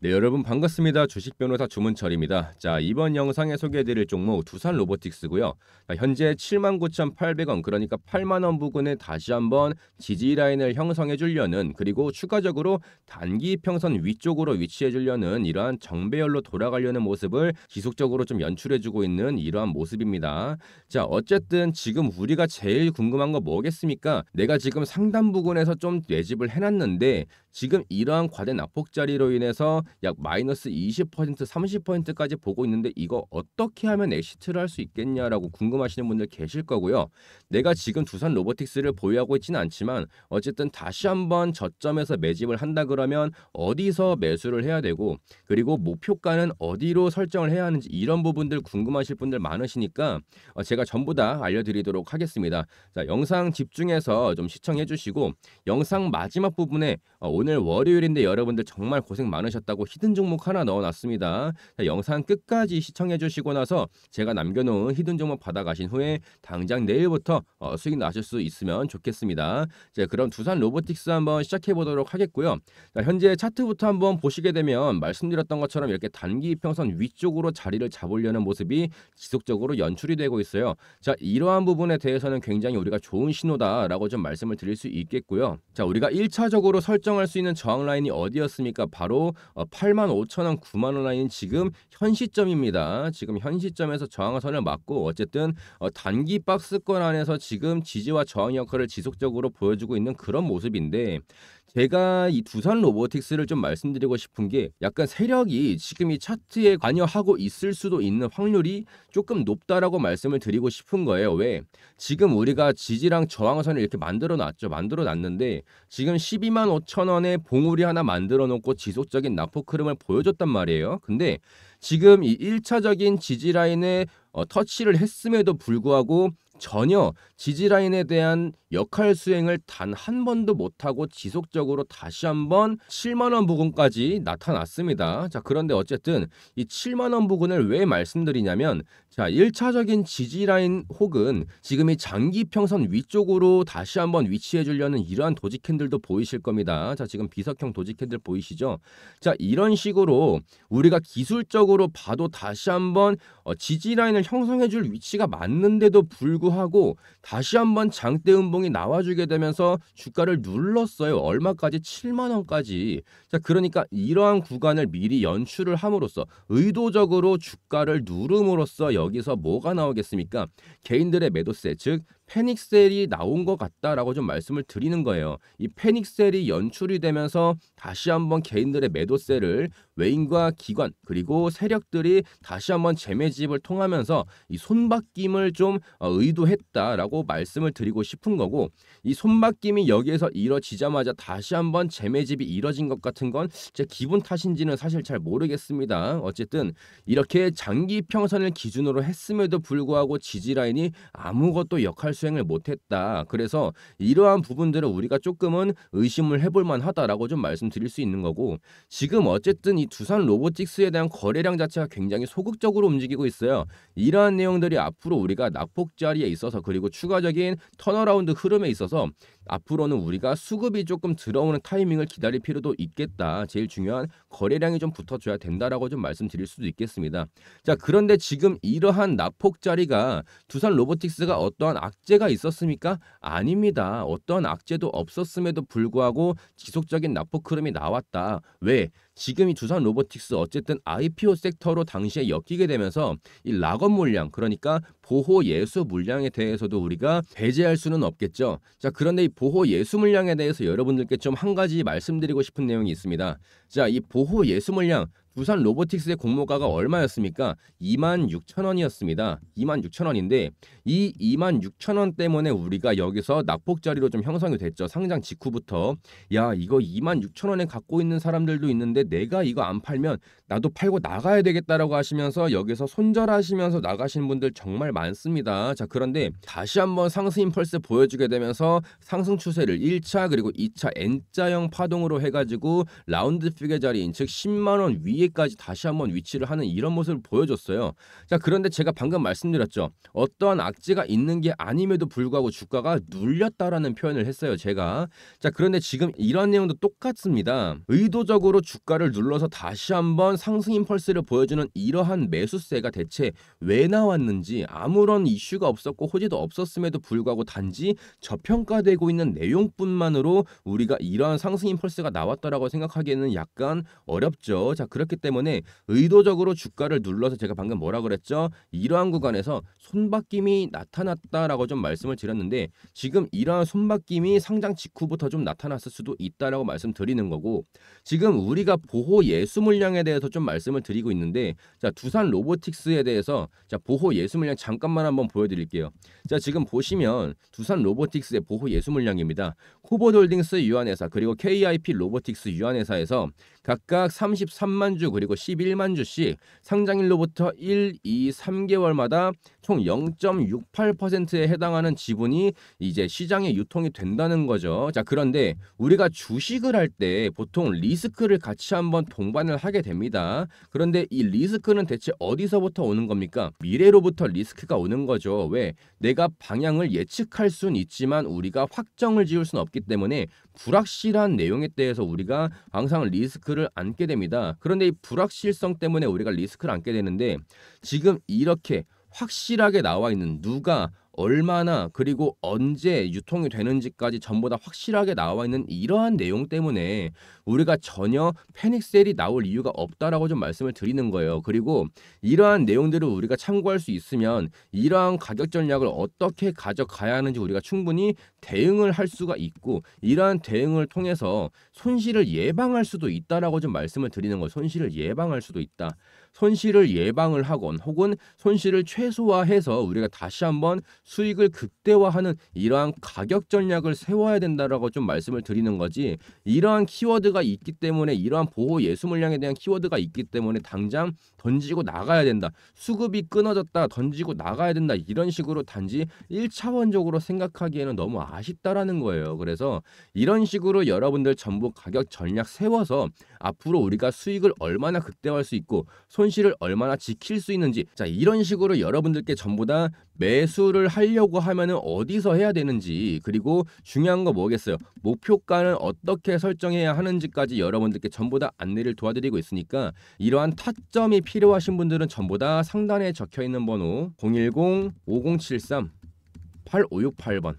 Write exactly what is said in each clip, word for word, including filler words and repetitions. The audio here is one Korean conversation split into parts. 네, 여러분 반갑습니다. 주식변호사 주문철입니다. 자, 이번 영상에 소개해드릴 종목 두산로보틱스고요. 현재 칠만 구천팔백 원, 그러니까 팔만 원 부근에 다시 한번 지지라인을 형성해 주려는, 그리고 추가적으로 단기 평선 위쪽으로 위치해 주려는 이러한 정배열로 돌아가려는 모습을 지속적으로 좀 연출해 주고 있는 이러한 모습입니다. 자, 어쨌든 지금 우리가 제일 궁금한 거 뭐겠습니까? 내가 지금 상단 부근에서 좀 매집을 해놨는데 지금 이러한 과대 낙폭자리로 인해서 약 마이너스 이십 퍼센트, 삼십 퍼센트까지 보고 있는데 이거 어떻게 하면 엑시트를 할 수 있겠냐라고 궁금하시는 분들 계실 거고요. 내가 지금 두산 로보틱스를 보유하고 있지는 않지만 어쨌든 다시 한번 저점에서 매집을 한다 그러면 어디서 매수를 해야 되고, 그리고 목표가는 어디로 설정을 해야 하는지 이런 부분들 궁금하실 분들 많으시니까 제가 전부 다 알려드리도록 하겠습니다. 자, 영상 집중해서 좀 시청해 주시고, 영상 마지막 부분에 오늘 월요일인데 여러분들 정말 고생 많으셨다고 히든 종목 하나 넣어놨습니다. 자, 영상 끝까지 시청해주시고 나서 제가 남겨놓은 히든 종목 받아가신 후에 당장 내일부터 어, 수익 나실 수 있으면 좋겠습니다. 자, 그럼 두산 로보틱스 한번 시작해보도록 하겠고요. 자, 현재 차트부터 한번 보시게 되면 말씀드렸던 것처럼 이렇게 단기 평선 위쪽으로 자리를 잡으려는 모습이 지속적으로 연출이 되고 있어요. 자, 이러한 부분에 대해서는 굉장히 우리가 좋은 신호다라고 좀 말씀을 드릴 수 있겠고요. 자, 우리가 일 차적으로 설정할 수 있는 저항 라인이 어디였습니까? 바로 팔만 오천 원, 구만 원 라인 지금 현 시점입니다. 지금 현 시점에서 저항선을 맞고 어쨌든 단기 박스권 안에서 지금 지지와 저항 역할을 지속적으로 보여주고 있는 그런 모습인데, 제가 이 두산 로보틱스를 좀 말씀드리고 싶은 게 약간 세력이 지금 이 차트에 관여하고 있을 수도 있는 확률이 조금 높다라고 말씀을 드리고 싶은 거예요. 왜? 지금 우리가 지지랑 저항선을 이렇게 만들어 놨죠. 만들어 놨는데 지금 십이만 오천 원에 봉우리 하나 만들어 놓고 지속적인 낙폭 흐름을 보여줬단 말이에요. 근데 지금 이 일 차적인 지지라인에 어, 터치를 했음에도 불구하고 전혀 지지라인에 대한 역할 수행을 단 한 번도 못하고 지속적으로 다시 한번 칠만 원 부근까지 나타났습니다. 자, 그런데 어쨌든 이 칠만 원 부근을 왜 말씀드리냐면, 자, 일 차적인 지지라인 혹은 지금 이 장기 평선 위쪽으로 다시 한번 위치해 주려는 이러한 도지 캔들도 보이실 겁니다. 자, 지금 비석형 도지 캔들 보이시죠? 자, 이런 식으로 우리가 기술적으로 봐도 다시 한번 어, 지지라인을 형성해 줄 위치가 맞는데도 불구하고 하고 다시 한번 장대 음봉이 나와주게 되면서 주가를 눌렀어요. 얼마까지? 칠만 원까지. 자, 그러니까 이러한 구간을 미리 연출을 함으로써 의도적으로 주가를 누름으로써 여기서 뭐가 나오겠습니까? 개인들의 매도세, 즉 패닉셀이 나온 것 같다라고 좀 말씀을 드리는 거예요. 이 패닉셀이 연출이 되면서 다시 한번 개인들의 매도세를 외인과 기관, 그리고 세력들이 다시 한번 재매집을 통하면서 이 손바뀜을 좀 의도했다라고 말씀을 드리고 싶은 거고, 이 손바뀜이 여기에서 이뤄지자마자 다시 한번 재매집이 이뤄진 것 같은 건 제 기분 탓인지는 사실 잘 모르겠습니다. 어쨌든 이렇게 장기 평선을 기준으로 했음에도 불구하고 지지라인이 아무것도 역할 수행을 못했다. 그래서 이러한 부분들을 우리가 조금은 의심을 해볼 만하다라고 좀 말씀드릴 수 있는 거고, 지금 어쨌든 이 두산 로보틱스에 대한 거래량 자체가 굉장히 소극적으로 움직이고 있어요. 이러한 내용들이 앞으로 우리가 낙폭자리에 있어서, 그리고 추가적인 턴어라운드 흐름에 있어서 앞으로는 우리가 수급이 조금 들어오는 타이밍을 기다릴 필요도 있겠다. 제일 중요한 거래량이 좀 붙어줘야 된다라고 좀 말씀드릴 수도 있겠습니다. 자, 그런데 지금 이러한 낙폭자리가 두산 로보틱스가 어떠한 악재가 있었습니까? 아닙니다. 어떠한 악재도 없었음에도 불구하고 지속적인 낙폭 흐름이 나왔다. 왜? 지금 이 두산 로보틱스 어쨌든 아이피오 섹터로 당시에 엮이게 되면서 이 락업 물량, 그러니까 보호 예수 물량에 대해서도 우리가 배제할 수는 없겠죠. 자, 그런데 이 보호 예수 물량에 대해서 여러분들께 좀 한 가지 말씀드리고 싶은 내용이 있습니다. 자, 이 보호 예수 물량 두산 로보틱스의 공모가가 얼마였습니까? 이만 육천 원이었습니다. 이만 육천 원인데 이 이만 육천 원 때문에 우리가 여기서 낙폭자리로 좀 형성이 됐죠. 상장 직후부터 야, 이거 이만 육천 원에 갖고 있는 사람들도 있는데 내가 이거 안 팔면 나도 팔고 나가야 되겠다라고 하시면서 여기서 손절하시면서 나가신 분들 정말 많습니다. 자, 그런데 다시 한번 상승 임펄스 보여주게 되면서 상승 추세를 일 차 그리고 이 차 N자형 파동으로 해가지고 라운드 피겨 자리인, 즉 십만 원 위에 자리까지 다시 한번 위치를 하는 이런 모습을 보여줬어요. 자, 그런데 제가 방금 말씀드렸죠. 어떠한 악재가 있는 게 아님에도 불구하고 주가가 눌렸다라는 표현을 했어요, 제가. 자, 그런데 지금 이런 내용도 똑같습니다. 의도적으로 주가를 눌러서 다시 한번 상승 임펄스를 보여주는 이러한 매수세가 대체 왜 나왔는지, 아무런 이슈가 없었고 호재도 없었음에도 불구하고 단지 저평가되고 있는 내용뿐만으로 우리가 이러한 상승 임펄스가 나왔다라고 생각하기에는 약간 어렵죠. 자, 그렇기 때문에 의도적으로 주가를 눌러서 제가 방금 뭐라 그랬죠? 이러한 구간에서 손바뀜이 나타났다라고 좀 말씀을 드렸는데, 지금 이러한 손바뀜이 상장 직후부터 좀 나타났을 수도 있다라고 말씀드리는 거고, 지금 우리가 보호 예수 물량에 대해서 좀 말씀을 드리고 있는데, 자, 두산 로보틱스에 대해서 자, 보호 예수 물량 잠깐만 한번 보여드릴게요. 자, 지금 보시면 두산 로보틱스의 보호 예수 물량입니다. 코보홀딩스 유한회사 그리고 케이아이피로보틱스 유한회사에서 각각 삼십삼만 주 그리고 십일만 주씩 상장일로부터 일, 이, 삼 개월마다 총 영 점 육팔 퍼센트에 해당하는 지분이 이제 시장에 유통이 된다는 거죠. 자, 그런데 우리가 주식을 할 때 보통 리스크를 같이 한번 동반을 하게 됩니다. 그런데 이 리스크는 대체 어디서부터 오는 겁니까? 미래로부터 리스크가 오는 거죠. 왜? 내가 방향을 예측할 수는 있지만 우리가 확정을 지을 수는 없기 때문에 불확실한 내용에 대해서 우리가 항상 리스크를 안게 됩니다. 그런데 이 불확실성 때문에 우리가 리스크를 안게 되는데, 지금 이렇게 확실하게 나와 있는 누가 얼마나 그리고 언제 유통이 되는지까지 전부 다 확실하게 나와 있는 이러한 내용 때문에 우리가 전혀 패닉셀이 나올 이유가 없다라고 좀 말씀을 드리는 거예요. 그리고 이러한 내용들을 우리가 참고할 수 있으면 이러한 가격 전략을 어떻게 가져가야 하는지 우리가 충분히 대응을 할 수가 있고, 이러한 대응을 통해서 손실을 예방할 수도 있다라고 좀 말씀을 드리는 거예요. 손실을 예방할 수도 있다. 손실을 예방을 하건 혹은 손실을 최소화해서 우리가 다시 한번 수익을 극대화하는 이러한 가격 전략을 세워야 된다라고 좀 말씀을 드리는 거지, 이러한 키워드가 있기 때문에, 이러한 보호 예수 물량에 대한 키워드가 있기 때문에 당장 던지고 나가야 된다, 수급이 끊어졌다 던지고 나가야 된다, 이런 식으로 단지 일 차원적으로 생각하기에는 너무 아쉽다라는 거예요. 그래서 이런 식으로 여러분들 전부 가격 전략 세워서 앞으로 우리가 수익을 얼마나 극대화할 수 있고 손실을 얼마나 지킬 수 있는지, 자, 이런 식으로 여러분들께 전부 다 매수를 하려고 하면은 어디서 해야 되는지, 그리고 중요한 거 뭐겠어요? 목표가는 어떻게 설정해야 하는지까지 여러분들께 전부 다 안내를 도와드리고 있으니까, 이러한 타점이 필요하신 분들은 전부 다 상단에 적혀있는 번호 공일공 오공칠삼 팔오육팔 번,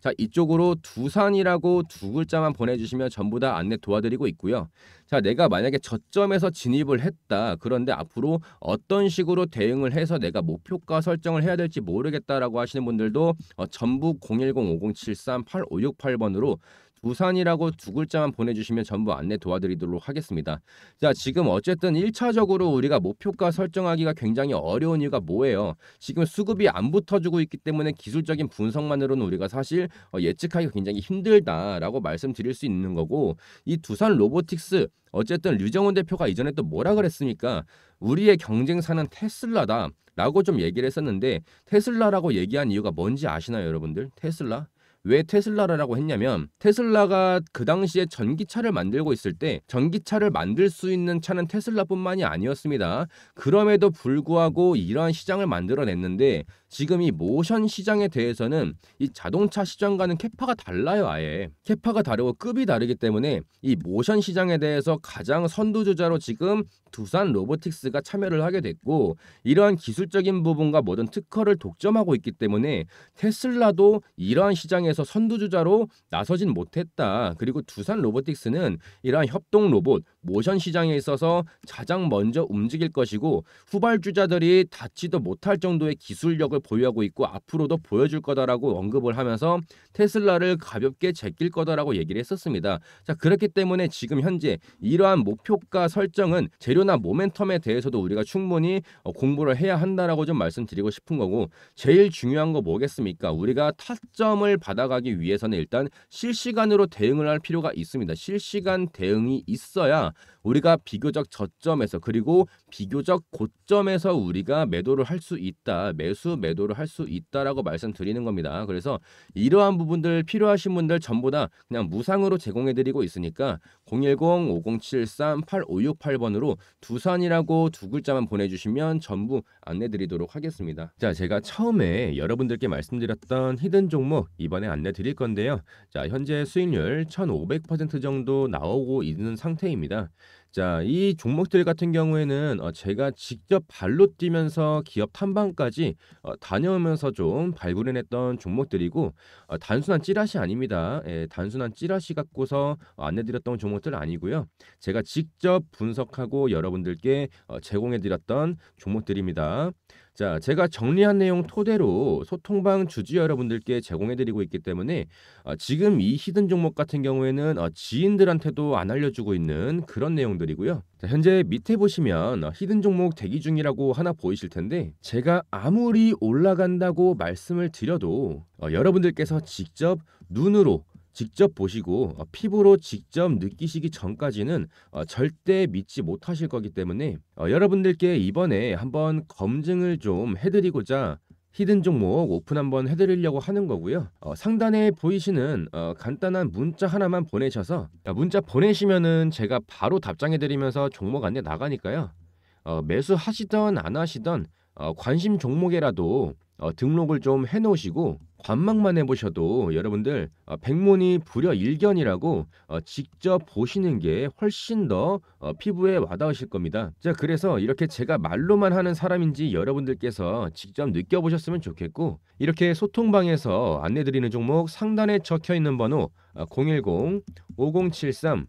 자, 이쪽으로 두산이라고 두 글자만 보내주시면 전부 다 안내 도와드리고 있고요. 자, 내가 만약에 저점에서 진입을 했다, 그런데 앞으로 어떤 식으로 대응을 해서 내가 목표가 설정을 해야 될지 모르겠다라고 하시는 분들도 어, 전부 공일공 오공칠삼 팔오육팔 번으로 두산이라고 두 글자만 보내주시면 전부 안내 도와드리도록 하겠습니다. 자, 지금 어쨌든 일 차적으로 우리가 목표가 설정하기가 굉장히 어려운 이유가 뭐예요? 지금 수급이 안 붙어주고 있기 때문에 기술적인 분석만으로는 우리가 사실 예측하기 굉장히 힘들다라고 말씀드릴 수 있는 거고, 이 두산 로보틱스 어쨌든 류정훈 대표가 이전에 또 뭐라 그랬습니까? 우리의 경쟁사는 테슬라다 라고 좀 얘기를 했었는데, 테슬라라고 얘기한 이유가 뭔지 아시나요, 여러분들? 테슬라? 왜 테슬라라고 했냐면, 테슬라가 그 당시에 전기차를 만들고 있을 때 전기차를 만들 수 있는 차는 테슬라뿐만이 아니었습니다. 그럼에도 불구하고 이러한 시장을 만들어냈는데, 지금 이 모션 시장에 대해서는 이 자동차 시장과는 캐파가 달라요. 아예 캐파가 다르고 급이 다르기 때문에 이 모션 시장에 대해서 가장 선두주자로 지금 두산 로보틱스가 참여를 하게 됐고, 이러한 기술적인 부분과 모든 특허를 독점하고 있기 때문에 테슬라도 이러한 시장에서 선두주자로 나서진 못했다. 그리고 두산 로보틱스는 이러한 협동 로봇 모션 시장에 있어서 가장 먼저 움직일 것이고, 후발주자들이 닿지도 못할 정도의 기술력을 보유하고 있고 앞으로도 보여줄 거다라고 언급을 하면서 테슬라를 가볍게 제낄 거다라고 얘기를 했었습니다. 자, 그렇기 때문에 지금 현재 이러한 목표가 설정은 재료나 모멘텀에 대해서도 우리가 충분히 공부를 해야 한다라고 좀 말씀드리고 싶은 거고, 제일 중요한 거 뭐겠습니까? 우리가 타점을 받아 받아가기 위해서는 일단 실시간으로 대응을 할 필요가 있습니다. 실시간 대응이 있어야 우리가 비교적 저점에서 그리고 비교적 고점에서 우리가 매도를 할 수 있다. 매수 매도를 할 수 있다라고 말씀드리는 겁니다. 그래서 이러한 부분들 필요하신 분들 전부 다 그냥 무상으로 제공해드리고 있으니까 공일공 오공칠삼 팔오육팔 번으로 두산이라고 두 글자만 보내주시면 전부 안내드리도록 하겠습니다. 자, 제가 처음에 여러분들께 말씀드렸던 히든 종목 이번에 안내드릴 건데요. 자, 현재 수익률 천오백 퍼센트 정도 나오고 있는 상태입니다. 자, 이 종목들 같은 경우에는 어, 제가 직접 발로 뛰면서 기업 탐방까지 어, 다녀오면서 좀 발굴해냈던 종목들이고 어, 단순한 찌라시 아닙니다. 예, 단순한 찌라시 갖고서 어, 안내드렸던 종목들 아니고요. 제가 직접 분석하고 여러분들께 어, 제공해드렸던 종목들입니다. 자, 제가 정리한 내용 토대로 소통방 주주 여러분들께 제공해드리고 있기 때문에 어, 지금 이 히든 종목 같은 경우에는 어, 지인들한테도 안 알려주고 있는 그런 내용들이고요. 자, 현재 밑에 보시면 어, 히든 종목 대기 중이라고 하나 보이실 텐데 제가 아무리 올라간다고 말씀을 드려도 어, 여러분들께서 직접 눈으로 직접 보시고 어, 피부로 직접 느끼시기 전까지는 어, 절대 믿지 못하실 거기 때문에 어, 여러분들께 이번에 한번 검증을 좀 해드리고자 히든 종목 오픈 한번 해드리려고 하는 거고요. 어, 상단에 보이시는 어, 간단한 문자 하나만 보내셔서 문자 보내시면은 제가 바로 답장해드리면서 종목 안내 나가니까요. 어, 매수하시던 안 하시던 어, 관심 종목에라도 어, 등록을 좀 해놓으시고 관망만 해보셔도 여러분들 어, 백문이 불여일견이라고 어, 직접 보시는 게 훨씬 더 어, 피부에 와닿으실 겁니다. 자, 그래서 이렇게 제가 말로만 하는 사람인지 여러분들께서 직접 느껴보셨으면 좋겠고 이렇게 소통방에서 안내드리는 종목 상단에 적혀있는 번호 어, 공일공 오공칠삼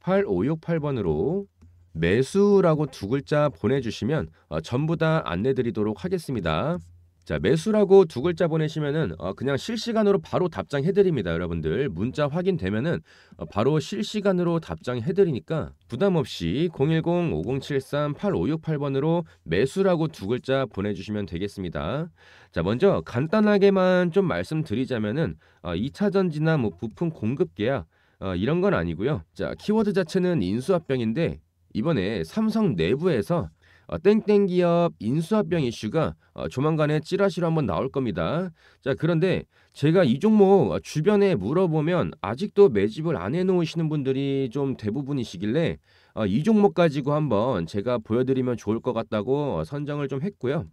팔오육팔 번으로 매수라고 두 글자 보내주시면 어, 전부 다 안내드리도록 하겠습니다. 자, 매수라고 두 글자 보내시면은 어, 그냥 실시간으로 바로 답장해드립니다. 여러분들 문자 확인되면은 어, 바로 실시간으로 답장해드리니까 부담없이 공일공 오공칠삼 팔오육팔 번으로 매수라고 두 글자 보내주시면 되겠습니다. 자, 먼저 간단하게만 좀 말씀드리자면은 어, 이차전지나 뭐 부품 공급계약 어, 이런 건 아니고요. 자, 키워드 자체는 인수합병인데 이번에 삼성 내부에서 어, 땡땡기업 인수합병 이슈가 어, 조만간에 찌라시로 한번 나올 겁니다. 자, 그런데 제가 이 종목 주변에 물어보면 아직도 매집을 안 해놓으시는 분들이 좀 대부분이시길래 어, 이 종목 가지고 한번 제가 보여드리면 좋을 것 같다고 선정을 좀 했고요.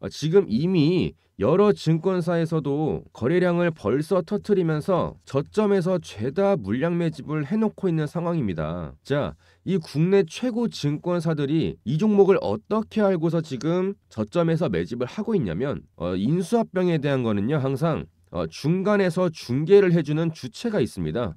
어, 지금 이미 여러 증권사에서도 거래량을 벌써 터트리면서 저점에서 죄다 물량 매집을 해놓고 있는 상황입니다. 자, 이 국내 최고 증권사들이 이 종목을 어떻게 알고서 지금 저점에서 매집을 하고 있냐면 어, 인수합병에 대한 거는요 항상 어, 중간에서 중개를 해주는 주체가 있습니다.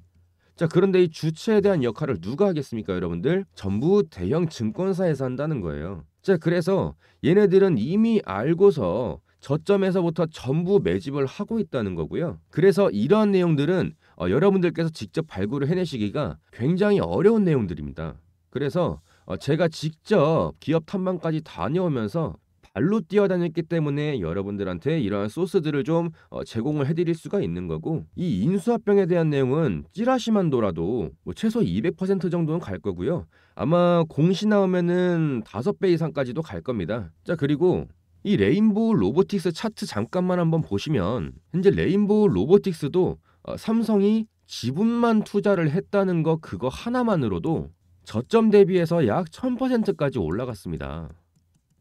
자, 그런데 이 주체에 대한 역할을 누가 하겠습니까? 여러분들 전부 대형 증권사에서 한다는 거예요. 자, 그래서 얘네들은 이미 알고서 저점에서부터 전부 매집을 하고 있다는 거고요. 그래서 이러한 내용들은 어, 여러분들께서 직접 발굴을 해내시기가 굉장히 어려운 내용들입니다. 그래서 어, 제가 직접 기업 탐방까지 다녀오면서 발로 뛰어다녔기 때문에 여러분들한테 이러한 소스들을 좀 어, 제공을 해드릴 수가 있는 거고 이 인수합병에 대한 내용은 찌라시만 돌아도 뭐 최소 이백 퍼센트 정도는 갈 거고요. 아마 공시 나오면은 다섯 배 이상까지도 갈 겁니다. 자, 그리고 이 레인보우 로보틱스 차트 잠깐만 한번 보시면 현재 레인보우 로보틱스도 어, 삼성이 지분만 투자를 했다는 거 그거 하나만으로도 저점 대비해서 약 천 퍼센트까지 올라갔습니다.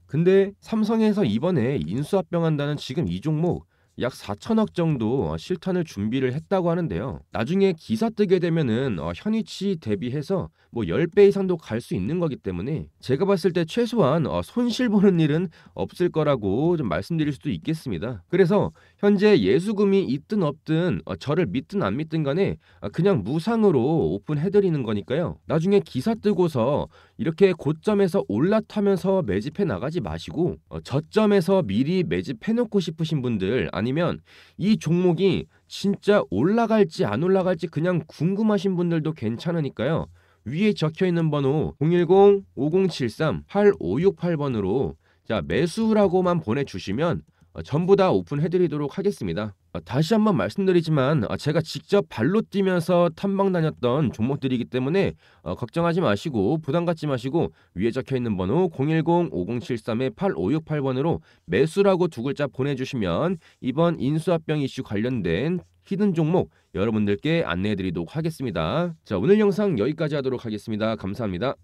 근데 삼성에서 이번에 인수합병한다는 지금 이 종목 약 사천억 정도 실탄을 준비를 했다고 하는데요. 나중에 기사 뜨게 되면은 어, 현위치 대비해서 뭐 십 배 이상도 갈 수 있는 거기 때문에 제가 봤을 때 최소한 어, 손실 보는 일은 없을 거라고 좀 말씀드릴 수도 있겠습니다. 그래서 현재 예수금이 있든 없든 어, 저를 믿든 안 믿든 간에 어, 그냥 무상으로 오픈해드리는 거니까요. 나중에 기사 뜨고서 이렇게 고점에서 올라타면서 매집해 나가지 마시고 어, 저점에서 미리 매집해놓고 싶으신 분들 아니면 이 종목이 진짜 올라갈지 안 올라갈지 그냥 궁금하신 분들도 괜찮으니까요. 위에 적혀있는 번호 공일공 오공칠삼 팔오육팔 번으로 자 매수라고만 보내주시면 전부 다 오픈해드리도록 하겠습니다. 아, 다시 한번 말씀드리지만 아, 제가 직접 발로 뛰면서 탐방 다녔던 종목들이기 때문에 어, 걱정하지 마시고 부담 갖지 마시고 위에 적혀있는 번호 공일공 오공칠삼 팔오육팔 번으로 매수라고 두 글자 보내주시면 이번 인수합병 이슈 관련된 히든 종목 여러분들께 안내해드리도록 하겠습니다. 자, 오늘 영상 여기까지 하도록 하겠습니다. 감사합니다.